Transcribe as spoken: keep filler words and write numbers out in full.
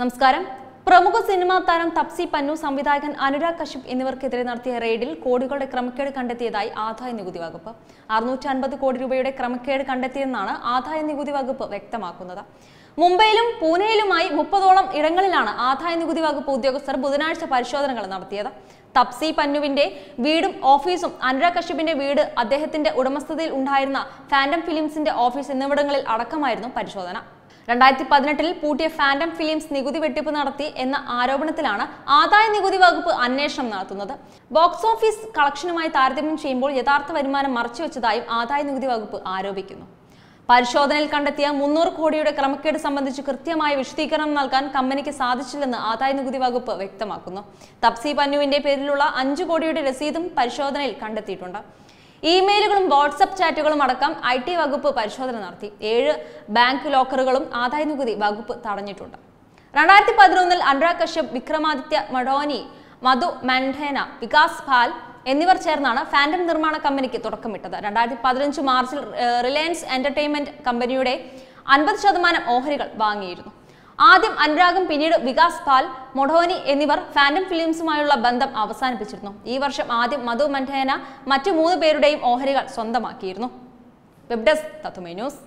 നമസ്കാരം. പ്രമുഖ സിനിമാ താരം തപ്സി പന്നു, സംവിധായകൻ അനുരാഗ് കശ്യപ് എന്നിവർക്കെതിരെ നടത്തിയ റെയ്ഡിൽ കോടികളുടെ ക്രമക്കേട് കണ്ടെത്തിയതായി ആദായ നികുതി വകുപ്പ്. അറുന്നൂറ്റി അൻപത് കോടി രൂപയുടെ ക്രമക്കേട് കണ്ടെത്തിയെന്നാണ് ആദായ നികുതി വകുപ്പ് വ്യക്തമാക്കുന്നത്. മുംബൈയിലും പൂനെയിലുമായി മുപ്പതോളം ഇടങ്ങളിലാണ് ആദായ നികുതി വകുപ്പ് ഉദ്യോഗസ്ഥർ ബുധനാഴ്ച പരിശോധനകൾ നടത്തിയത്. തപ്സി പന്നുവിന്റെ വീടും ഓഫീസും അനുരാഗ് കശ്യപിന്റെ വീട്, അദ്ദേഹത്തിന്റെ ഉടമസ്ഥതയിൽ ഉണ്ടായിരുന്ന ഫാന്റം ഫിലിംസിന്റെ ഓഫീസ് എന്നിവിടങ്ങളിൽ അടക്കമായിരുന്നു പരിശോധന. രണ്ടായിരത്തി പതിനെട്ടിൽ പൂട്ടിയ ഫാന്റം ഫിലിംസ് നികുതി വെട്ടിപ്പ് നടത്തി എന്ന ആരോപണത്തിലാണ് ആദായ നികുതി വകുപ്പ് അന്വേഷണം നടത്തുന്നത്. ബോക്സ് ഓഫീസ് കളക്ഷനുമായി താരതമ്യം ചെയ്യുമ്പോൾ യഥാർത്ഥ വരുമാനം മറച്ചുവെച്ചതായും ആദായ നികുതി വകുപ്പ് ആരോപിക്കുന്നു. പരിശോധനയിൽ കണ്ടെത്തിയ മുന്നൂറ് കോടിയുടെ ക്രമക്കേട് സംബന്ധിച്ച് കൃത്യമായ വിശദീകരണം നൽകാൻ കമ്പനിക്ക് സാധിച്ചില്ലെന്ന് ആദായ നികുതി വകുപ്പ് വ്യക്തമാക്കുന്നു. തപ്സി പന്നുവിന്റെ പേരിലുള്ള അഞ്ചു കോടിയുടെ രസീതും പരിശോധനയിൽ കണ്ടെത്തിയിട്ടുണ്ട്. ഇമെയിലുകളും വാട്സപ്പ് ചാറ്റുകളും അടക്കം ഐ ടി വകുപ്പ് പരിശോധന നടത്തി. ഏഴ് ബാങ്ക് ലോക്കറുകളും ആദായ നികുതി വകുപ്പ് തടഞ്ഞിട്ടുണ്ട്. രണ്ടായിരത്തി പതിനൊന്നിൽ അനുരാഗ് കശ്യപ്, വിക്രമാദിത്യ മഡോനി, മധു മൻഡേന, വികാസ് പാൽ എന്നിവർ ചേർന്നാണ് ഫാന്റം നിർമ്മാണ കമ്പനിക്ക് തുടക്കമിട്ടത്. രണ്ടായിരത്തി പതിനഞ്ച് മാർച്ചിൽ റിലയൻസ് എന്റർടൈൻമെന്റ് കമ്പനിയുടെ അൻപത് ശതമാനം ഓഹരികൾ വാങ്ങിയിരുന്നു. ആദ്യം അനുരാഗും പിന്നീട് വികാസ് പാൽ, മൊഡോനി എന്നിവർ ഫാന്റം ഫിലിംസുമായുള്ള ബന്ധം അവസാനിപ്പിച്ചിരുന്നു. ഈ വർഷം ആദ്യം മധു മൻഡേന മറ്റു മൂന്ന് പേരുടെയും ഓഹരികൾ സ്വന്തമാക്കിയിരുന്നു. വെബ് ഡെസ്ക് തത്തുമൈ ന്യൂസ്.